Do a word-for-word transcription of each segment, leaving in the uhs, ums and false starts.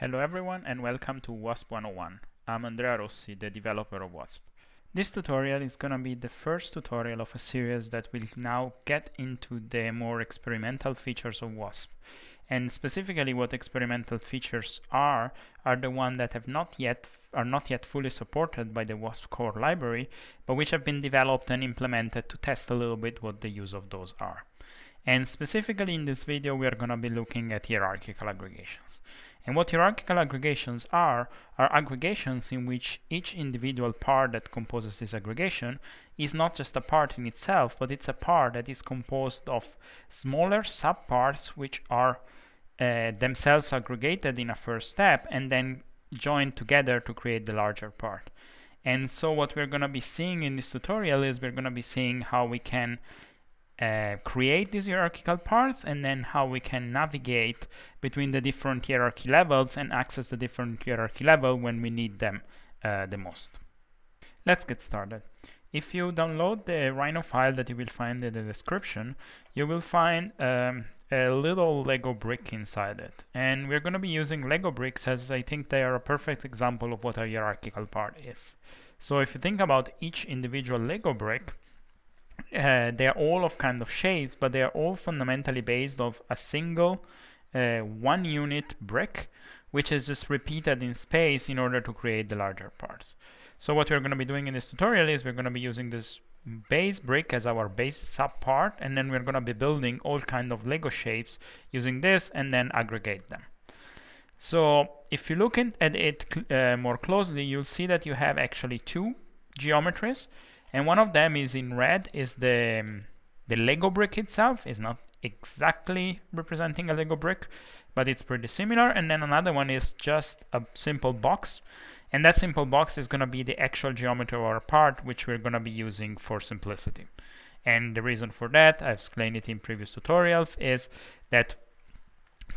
Hello everyone and welcome to WASP one oh one. I'm Andrea Rossi, the developer of WASP. This tutorial is gonna be the first tutorial of a series that will now get into the more experimental features of WASP. And specifically what experimental features are, are the ones that have not yet, are not yet fully supported by the WASP core library, but which have been developed and implemented to test a little bit what the use of those are. And specifically in this video we are going to be looking at hierarchical aggregations. And what hierarchical aggregations are, are aggregations in which each individual part that composes this aggregation is not just a part in itself, but it's a part that is composed of smaller subparts which are uh, themselves aggregated in a first step and then joined together to create the larger part. And so what we're going to be seeing in this tutorial is we're going to be seeing how we can Uh, create these hierarchical parts and then how we can navigate between the different hierarchy levels and access the different hierarchy level when we need them uh, the most. Let's get started. If you download the Rhino file that you will find in the description, you will find um, a little Lego brick inside it. And we're going to be using Lego bricks as I think they are a perfect example of what a hierarchical part is. So if you think about each individual Lego brick, Uh, they are all of kind of shapes, but they are all fundamentally based of a single uh, one unit brick, which is just repeated in space in order to create the larger parts. So what we're going to be doing in this tutorial is we're going to be using this base brick as our base subpart, and then we're going to be building all kind of Lego shapes using this and then aggregate them. So if you look in, at it uh, more closely, you'll see that you have actually two geometries. And one of them is in red, is the, um, the Lego brick itself. It's not exactly representing a Lego brick, but it's pretty similar. And then another one is just a simple box. And that simple box is going to be the actual geometry of our part, which we're going to be using for simplicity. And the reason for that, I've explained it in previous tutorials, is that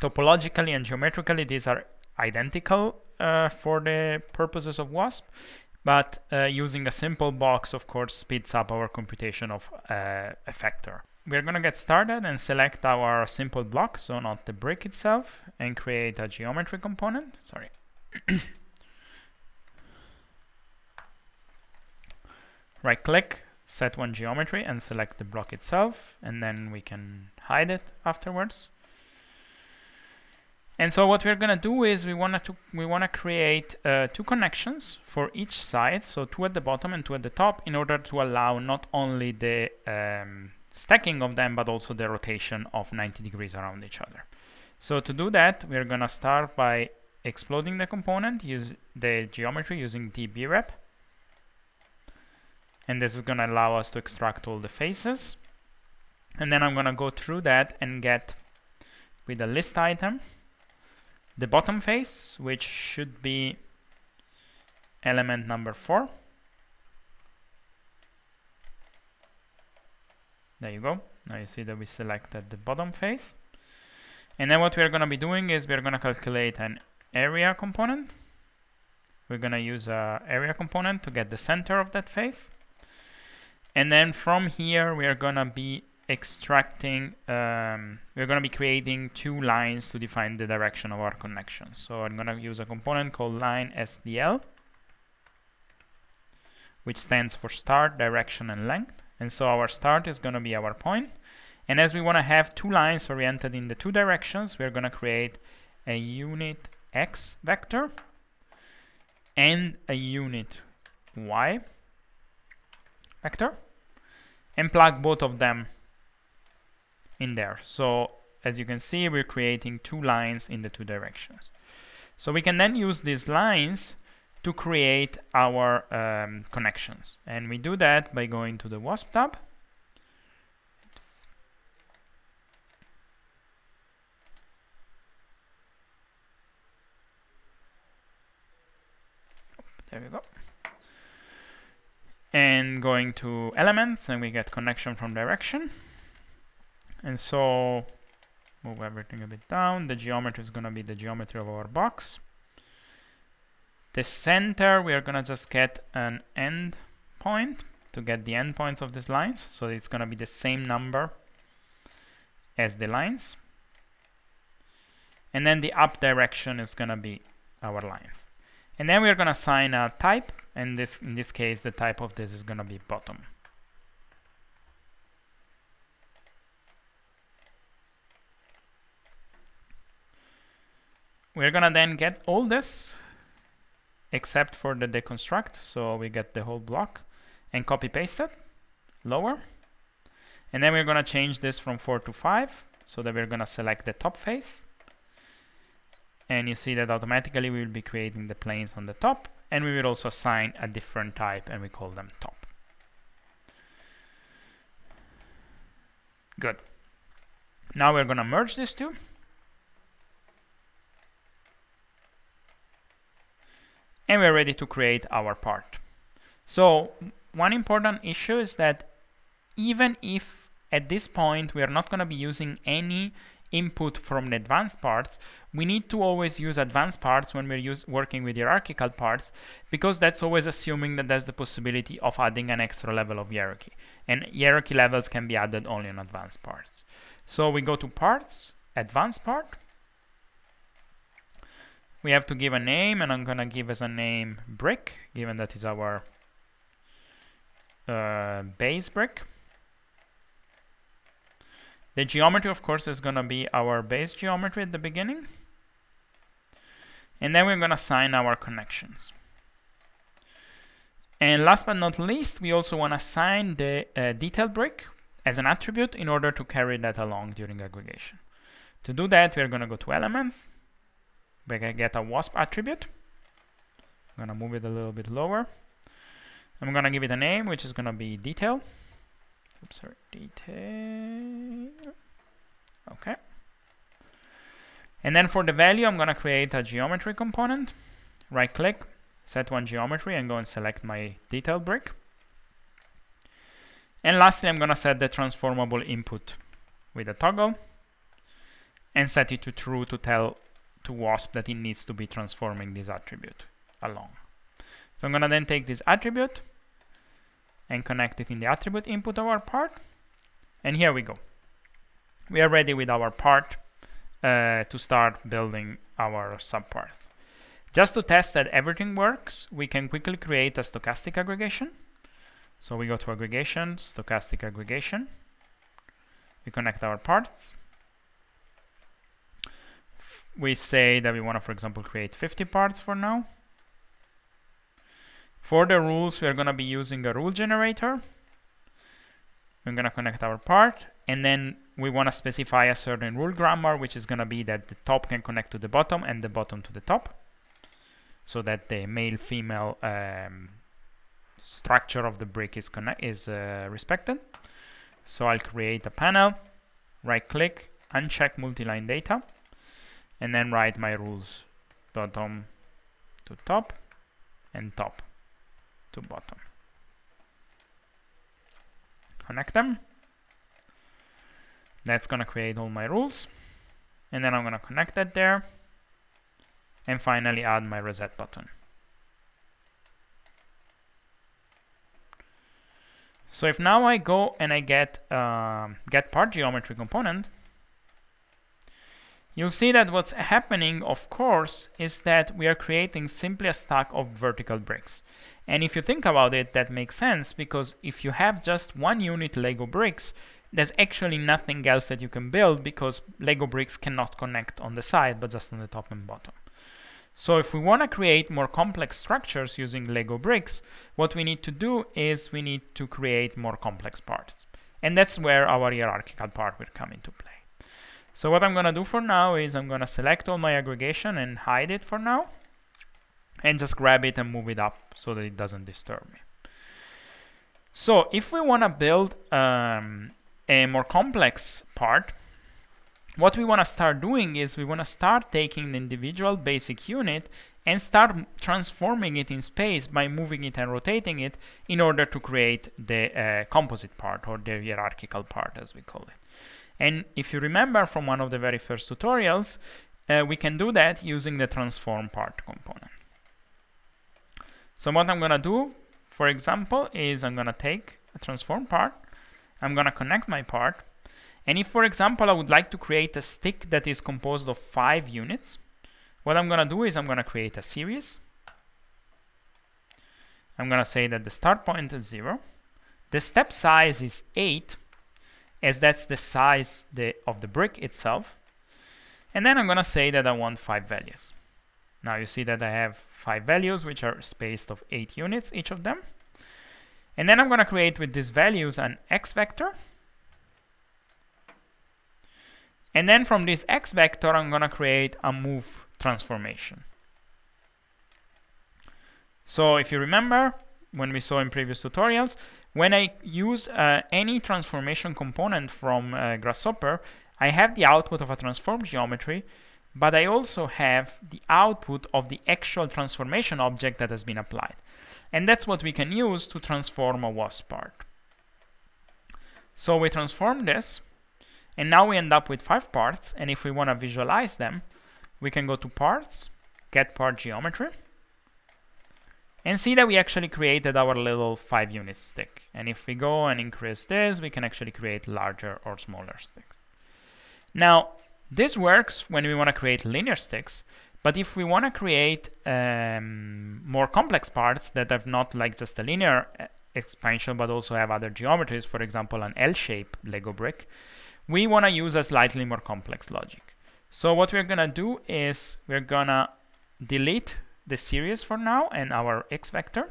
topologically and geometrically, these are identical uh, for the purposes of WASP. But uh, using a simple box, of course, speeds up our computation of uh, a factor. We're going to get started and select our simple block, so not the brick itself, and create a geometry component. Sorry. Right click, set one geometry, and select the block itself, and then we can hide it afterwards. And so what we're going to do is we want to we want to create uh, two connections for each side, so two at the bottom and two at the top, in order to allow not only the um, stacking of them, but also the rotation of ninety degrees around each other. So to do that, we're going to start by exploding the component, use the geometry using dbrep. And this is going to allow us to extract all the faces. And then I'm going to go through that and get, with a list item, the bottom face, which should be element number four. There you go. Now you see that we selected the bottom face. And then what we're going to be doing is we're going to calculate an area component. We're going to use an area component to get the center of that face. And then from here, we are going to be extracting, um, we're going to be creating two lines to define the direction of our connection. So I'm going to use a component called line S D L, which stands for start, direction, and length. And so our start is going to be our point. And as we want to have two lines oriented in the two directions, we're going to create a unit X vector and a unit Y vector and plug both of them in there. So as you can see, we're creating two lines in the two directions. So we can then use these lines to create our um, connections. And we do that by going to the WASP tab. Oops. There we go. And going to elements, and we get connection from direction. And so move everything a bit down. The geometry is going to be the geometry of our box. The center, we are going to just get an end point to get the end points of these lines. So it's going to be the same number as the lines. and then the up direction is going to be our lines. And then we're going to assign a type, and this, in this case, the type of this is going to be bottom. We're going to then get all this, except for the deconstruct, so we get the whole block, and copy paste it, lower. And then we're going to change this from four to five, so that we're going to select the top face. And you see that automatically we will be creating the planes on the top, and we will also assign a different type, and we call them top. Good. Now we're going to merge these two. And we're ready to create our part. So one important issue is that even if at this point we are not going to be using any input from the advanced parts, we need to always use advanced parts when we're use, working with hierarchical parts, because that's always assuming that there's the possibility of adding an extra level of hierarchy, and hierarchy levels can be added only on advanced parts. So we go to parts, advanced part. We have to give a name, and I'm gonna give as a name brick, given that is our uh, base brick. The geometry, of course, is going to be our base geometry at the beginning. And then we're going to assign our connections. And last but not least, we also want to assign the uh, detail brick as an attribute in order to carry that along during aggregation. To do that, we're going to go to elements. We're going to get a WASP attribute. I'm going to move it a little bit lower. I'm going to give it a name, which is going to be detail. Oops, sorry, detail. Okay. And then for the value, I'm going to create a geometry component. Right click, set one geometry, and go and select my detail brick. And lastly, I'm going to set the transformable input with a toggle and set it to true to tell to WASP that it needs to be transforming this attribute along. So I'm going to then take this attribute and connect it in the attribute input of our part. And here we go. We are ready with our part uh, to start building our subparts. Just to test that everything works, we can quickly create a stochastic aggregation. So we go to aggregation, stochastic aggregation. We connect our parts. We say that we want to, for example, create fifty parts for now. For the rules, we are going to be using a rule generator. We're going to connect our part, and then we want to specify a certain rule grammar, which is going to be that the top can connect to the bottom and the bottom to the top, so that the male-female um, structure of the brick is, is uh, respected. So I'll create a panel, right-click, uncheck multi-line data, and then write my rules, bottom to top and top to bottom. Connect them. That's going to create all my rules. And then I'm going to connect that there. And finally add my reset button. So if now I go and I get, uh, get part geometry component, you'll see that what's happening, of course, is that we are creating simply a stack of vertical bricks. And if you think about it, that makes sense, because if you have just one unit Lego bricks, there's actually nothing else that you can build, because Lego bricks cannot connect on the side, but just on the top and bottom. So if we want to create more complex structures using Lego bricks, what we need to do is we need to create more complex parts. And that's where our hierarchical part will come into play. So what I'm going to do for now is I'm going to select all my aggregation and hide it for now, and just grab it and move it up so that it doesn't disturb me. So if we want to build um, a more complex part, what we want to start doing is we want to start taking the individual basic unit and start transforming it in space by moving it and rotating it in order to create the uh, composite part, or the hierarchical part as we call it. And if you remember from one of the very first tutorials, uh, we can do that using the transform part component. So what I'm going to do, for example, is I'm going to take a transform part. I'm going to connect my part. And if, for example, I would like to create a stick that is composed of five units, what I'm going to do is I'm going to create a series. I'm going to say that the start point is zero. The step size is eight, as that's the size the, of the brick itself. And then I'm going to say that I want five values. Now you see that I have five values, which are spaced of eight units, each of them. And then I'm going to create with these values an x vector. And then from this x vector, I'm going to create a move transformation. So if you remember, when we saw in previous tutorials, when I use uh, any transformation component from uh, Grasshopper, I have the output of a transform geometry, but I also have the output of the actual transformation object that has been applied. And that's what we can use to transform a WASP part. So we transform this, and now we end up with five parts, and if we want to visualize them, we can go to parts, get part geometry, and see that we actually created our little five unit stick. And if we go and increase this, we can actually create larger or smaller sticks. Now, this works when we want to create linear sticks, but if we want to create um, more complex parts that have not like just a linear expansion, but also have other geometries, for example, an L-shaped Lego brick, we want to use a slightly more complex logic. So what we're going to do is we're going to delete the series for now and our X vector.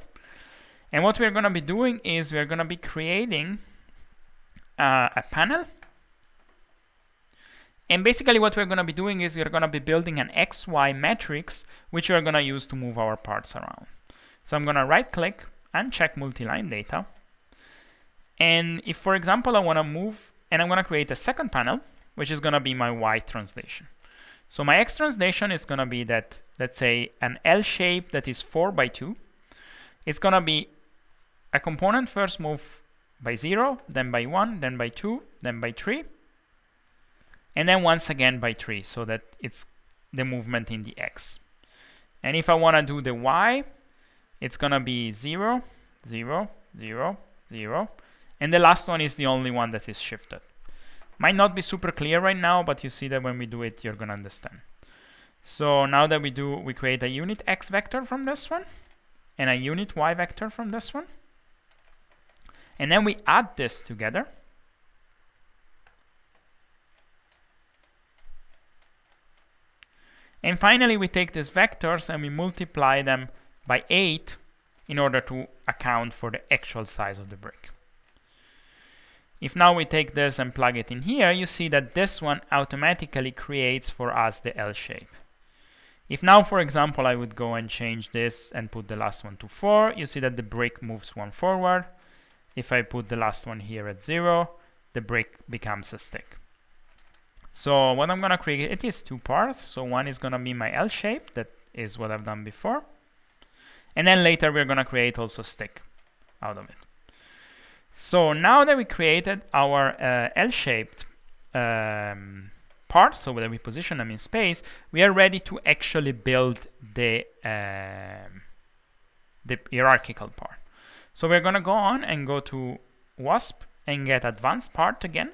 And what we're going to be doing is we're going to be creating uh, a panel. And basically what we're going to be doing is we're going to be building an X Y matrix, which we're going to use to move our parts around. So I'm going to right click, uncheck multi-line data. And if, for example, I want to move, and I'm going to create a second panel, which is going to be my Y translation. So my X translation is going to be that, let's say, an L shape that is four by two. It's going to be a component first move by zero, then by one, then by two, then by three. And then once again by three, so that it's the movement in the X. And if I want to do the Y, it's going to be zero, zero, zero, zero. And the last one is the only one that is shifted. Might not be super clear right now, but you see that when we do it, you're going to understand. So now that we do, we create a unit X vector from this one and a unit Y vector from this one. And then we add this together. And finally, we take these vectors and we multiply them by eight in order to account for the actual size of the brick. If now we take this and plug it in here, you see that this one automatically creates for us the L shape. If now, for example, I would go and change this and put the last one to four, you see that the brick moves one forward. If I put the last one here at zero, the brick becomes a stick. So what I'm going to create, it is two parts. So one is going to be my L shape, that is what I've done before. And then later we're going to create also stick out of it. So now that we created our uh, L-shaped um, parts, so that we position them in space, we are ready to actually build the, uh, the hierarchical part. So we're going to go on and go to WASP and get advanced part again.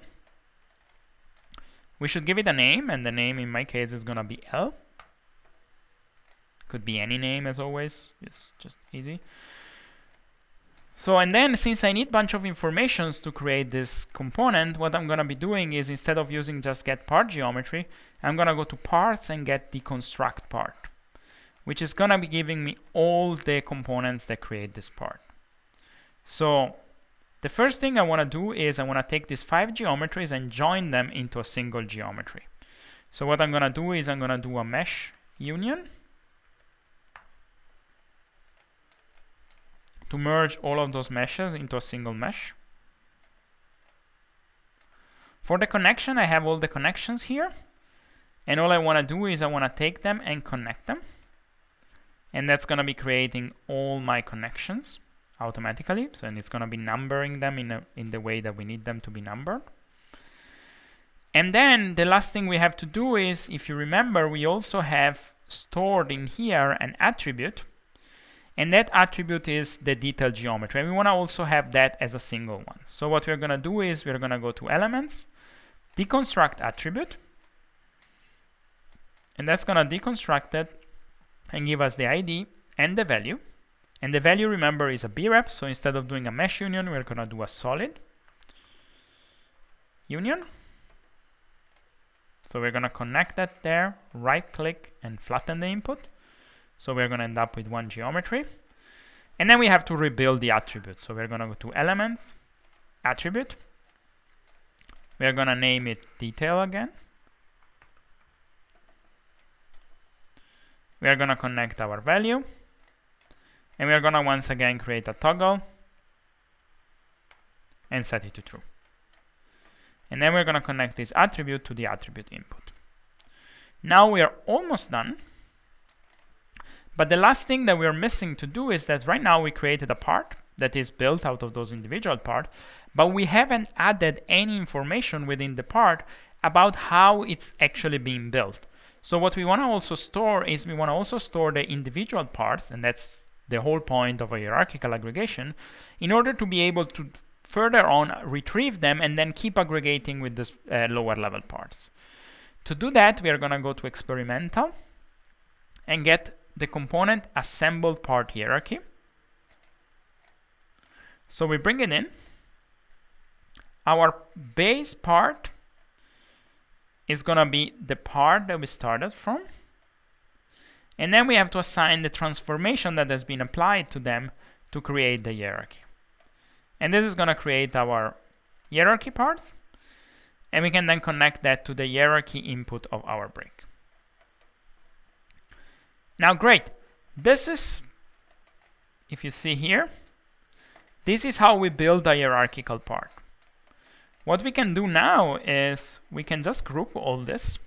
We should give it a name, and the name in my case is going to be L. Could be any name as always, it's just easy. So, and then since I need a bunch of informations to create this component, what I'm going to be doing is instead of using just get part geometry, I'm going to go to parts and get deconstruct part, which is going to be giving me all the components that create this part. So the first thing I want to do is I want to take these five geometries and join them into a single geometry. So what I'm going to do is I'm going to do a mesh union to merge all of those meshes into a single mesh. For the connection, I have all the connections here, and all I want to do is I want to take them and connect them, and that's going to be creating all my connections automatically. So, and it's going to be numbering them in, a, in the way that we need them to be numbered. And then the last thing we have to do is, if you remember, we also have stored in here an attribute. And that attribute is the detail geometry. And we want to also have that as a single one. So what we're going to do is we're going to go to elements, deconstruct attribute, and that's gonna deconstruct it and give us the I D and the value. And the value, remember, is a BRep, so instead of doing a mesh union, we're gonna do a solid union. So we're gonna connect that there, right click and flatten the input. So we're gonna end up with one geometry. And then we have to rebuild the attribute. So we're gonna go to elements, attribute. We're gonna name it detail again. We're gonna connect our value. And we're gonna once again create a toggle and set it to true. And then we're gonna connect this attribute to the attribute input. Now we are almost done. But the last thing that we're missing to do is that right now we created a part that is built out of those individual parts, but we haven't added any information within the part about how it's actually being built. So what we wanna also store is we wanna also store the individual parts, and that's the whole point of a hierarchical aggregation, in order to be able to further on retrieve them and then keep aggregating with this uh, lower level parts. To do that, we are gonna go to experimental and get the component assembled part hierarchy. So we bring it in. Our base part is gonna be the part that we started from. And then we have to assign the transformation that has been applied to them to create the hierarchy. And this is gonna create our hierarchy parts. And we can then connect that to the hierarchy input of our brick. Now, great, this is, if you see here, this is how we build a hierarchical part. What we can do now is we can just group all this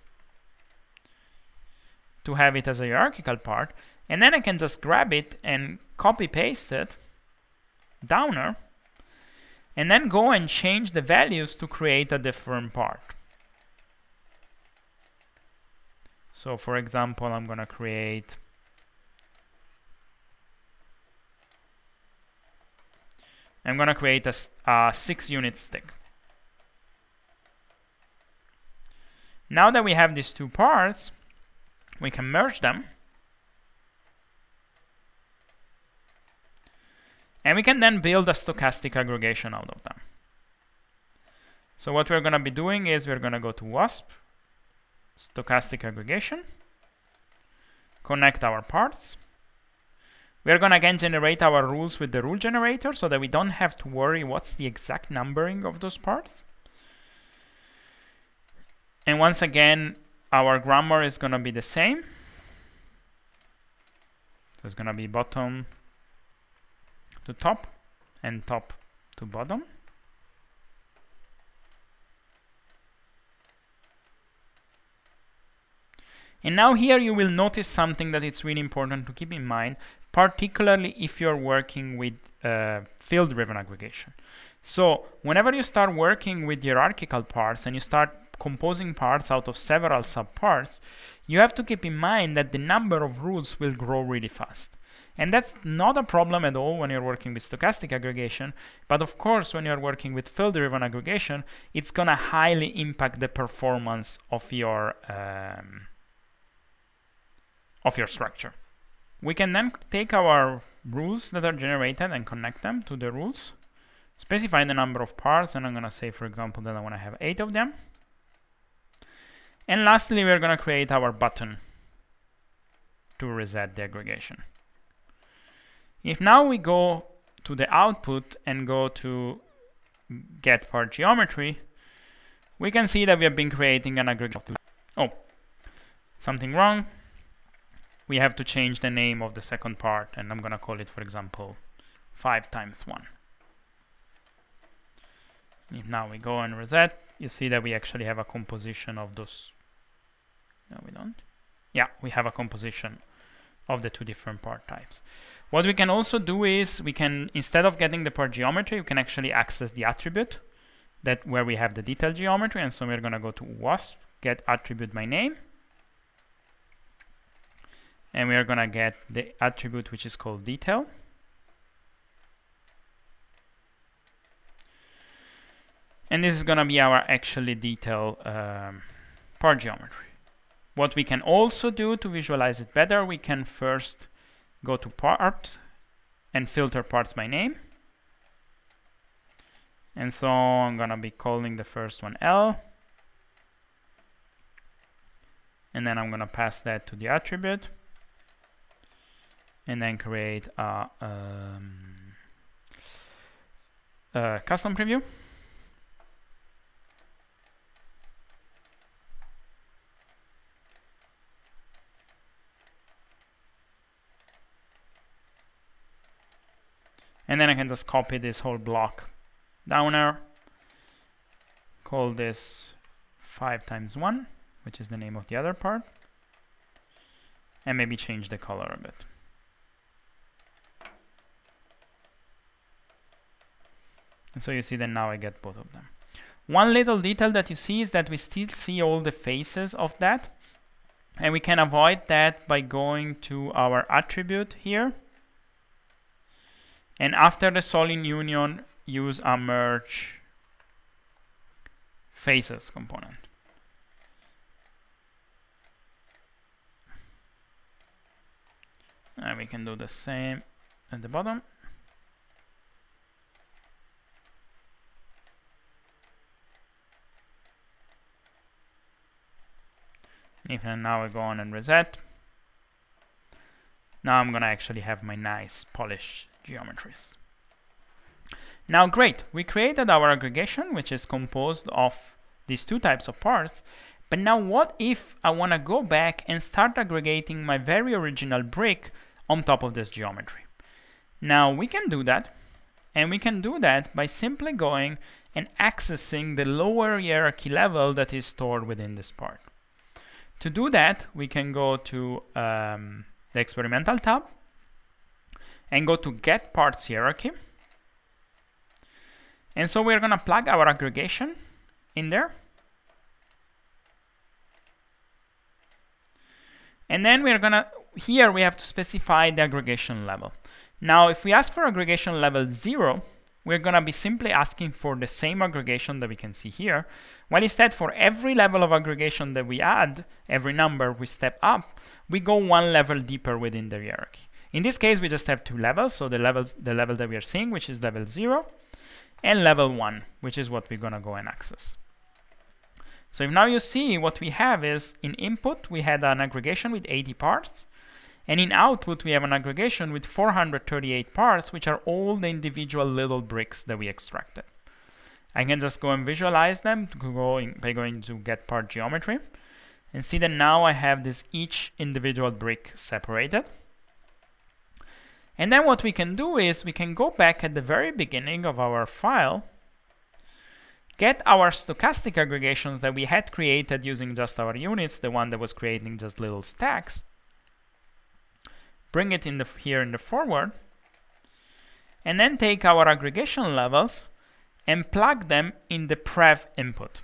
to have it as a hierarchical part, and then I can just grab it and copy paste it downer, and then go and change the values to create a different part. So for example, I'm gonna create I'm gonna create a, a six unit stick. Now that we have these two parts, we can merge them. And we can then build a stochastic aggregation out of them. So what we're gonna be doing is we're gonna go to WASP, stochastic aggregation, connect our parts. We're gonna again generate our rules with the rule generator so that we don't have to worry what's the exact numbering of those parts. And once again, our grammar is gonna be the same. So it's gonna be bottom to top and top to bottom. And now here you will notice something that it's really important to keep in mind, particularly if you're working with uh, field-driven aggregation. So whenever you start working with hierarchical parts and you start composing parts out of several subparts, you have to keep in mind that the number of rules will grow really fast. And that's not a problem at all when you're working with stochastic aggregation, but of course when you're working with field-driven aggregation, it's gonna highly impact the performance of your um, of your structure. We can then take our rules that are generated and connect them to the rules, specify the number of parts, and I'm gonna say, for example, that I wanna have eight of them. And lastly, we're gonna create our button to reset the aggregation. If now we go to the output and go to get part geometry, we can see that we have been creating an aggregation. Oh, something wrong. We have to change the name of the second part, and I'm gonna call it, for example, five times one. If now we go and reset, you see that we actually have a composition of those. No, we don't. Yeah, we have a composition of the two different part types. What we can also do is we can, instead of getting the part geometry, we can actually access the attribute that where we have the detail geometry, and so we're gonna go to WASP, get attribute by name. And we are gonna get the attribute which is called detail. And this is going to be our actually detailed um, part geometry. What we can also do to visualize it better, we can first go to part and filter parts by name. And so I'm going to be calling the first one L. And then I'm going to pass that to the attribute. And then create a, um, a custom preview. And then I can just copy this whole block downer, call this five times one, which is the name of the other part, and maybe change the color a bit. And so you see that now I get both of them. One little detail that you see is that we still see all the faces of that, and we can avoid that by going to our attribute here. And after the solid union, use a merge faces component. And we can do the same at the bottom. And now I go on and reset. Now I'm going to actually have my nice polished geometries. Now great, we created our aggregation, which is composed of these two types of parts. But now what if I want to go back and start aggregating my very original brick on top of this geometry? Now we can do that, and we can do that by simply going and accessing the lower hierarchy level that is stored within this part. To do that, we can go to um, the experimental tab and go to get parts hierarchy. And so we're going to plug our aggregation in there. And then we're going to, here we have to specify the aggregation level. Now, if we ask for aggregation level zero, we're going to be simply asking for the same aggregation that we can see here. While instead, for every level of aggregation that we add, every number we step up, we go one level deeper within the hierarchy. In this case, we just have two levels, so the, levels, the level that we are seeing, which is level zero, and level one, which is what we're going to go and access. So if now you see what we have is, in input, we had an aggregation with eighty parts, and in output, we have an aggregation with four hundred thirty-eight parts, which are all the individual little bricks that we extracted. I can just go and visualize them to go in, by going to get part geometry, and see that now I have this each individual brick separated. And then what we can do is we can go back at the very beginning of our file, get our stochastic aggregations that we had created using just our units, the one that was creating just little stacks, bring it in the, here in the forward, and then take our aggregation levels and plug them in the prev input.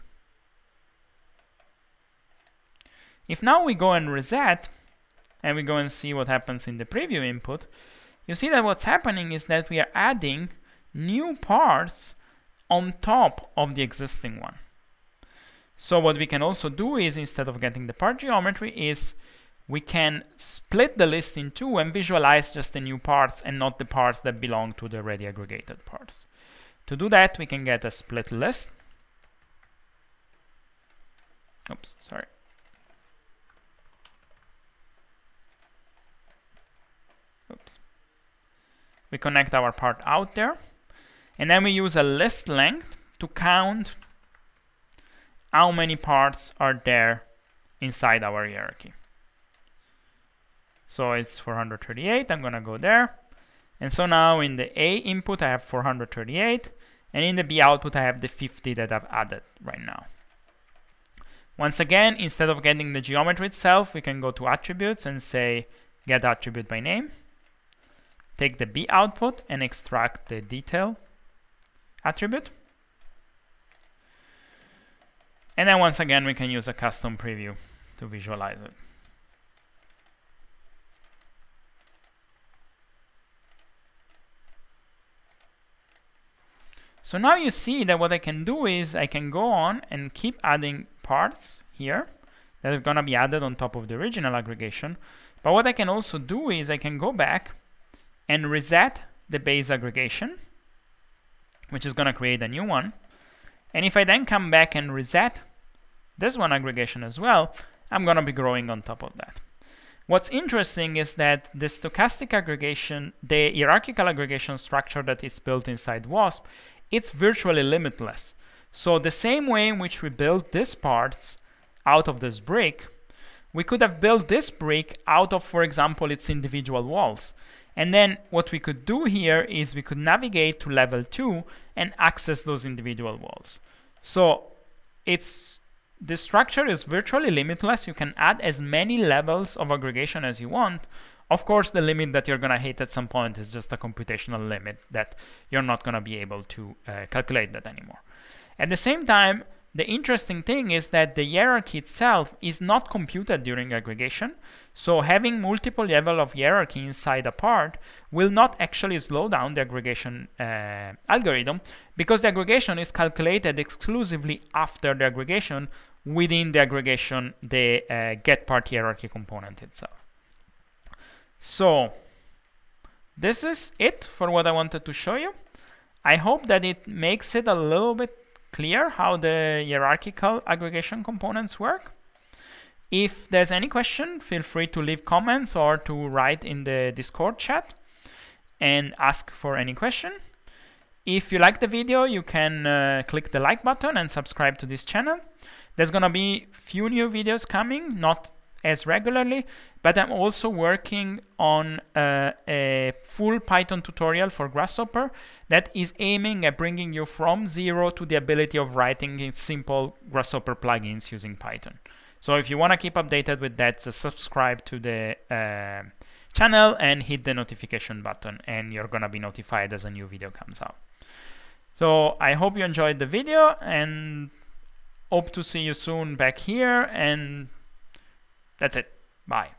If now we go and reset, and we go and see what happens in the preview input, you see that what's happening is that we are adding new parts on top of the existing one. So what we can also do is, instead of getting the part geometry, is we can split the list in two and visualize just the new parts and not the parts that belong to the already aggregated parts. To do that, we can get a split list. Oops, sorry. Oops. We connect our part out there, and then we use a list length to count how many parts are there inside our hierarchy. So it's four hundred thirty-eight, I'm gonna go there, and so now in the A input I have four hundred thirty-eight, and in the B output I have the fifty that I've added right now. Once again, instead of getting the geometry itself, we can go to attributes and say get attribute by name. Take the B output and extract the detail attribute. And then once again, we can use a custom preview to visualize it. So now you see that what I can do is I can go on and keep adding parts here that are going to be added on top of the original aggregation. But what I can also do is I can go back and reset the base aggregation, which is going to create a new one. And if I then come back and reset this one aggregation as well, I'm going to be growing on top of that. What's interesting is that the stochastic aggregation, the hierarchical aggregation structure that is built inside WASP, it's virtually limitless. So the same way in which we built these parts out of this brick, we could have built this brick out of, for example, its individual walls. And then what we could do here is we could navigate to level two and access those individual walls. So it's the structure is virtually limitless. You can add as many levels of aggregation as you want. Of course, the limit that you're going to hit at some point is just a computational limit that you're not going to be able to uh, calculate that anymore. At the same time, the interesting thing is that the hierarchy itself is not computed during aggregation, so having multiple levels of hierarchy inside a part will not actually slow down the aggregation uh, algorithm, because the aggregation is calculated exclusively after the aggregation within the aggregation, the uh, get part hierarchy component itself. So this is it for what I wanted to show you. I hope that it makes it a little bit clear how the hierarchical aggregation components work. If there's any question, feel free to leave comments or to write in the Discord chat and ask for any question. If you like the video, you can uh, click the like button and subscribe to this channel. There's gonna be few new videos coming, not as regularly, but I'm also working on uh, a full Python tutorial for Grasshopper that is aiming at bringing you from zero to the ability of writing simple Grasshopper plugins using Python. So if you want to keep updated with that, just subscribe to the uh, channel and hit the notification button, and you're gonna be notified as a new video comes out. So I hope you enjoyed the video, and hope to see you soon back here, and that's it. Bye.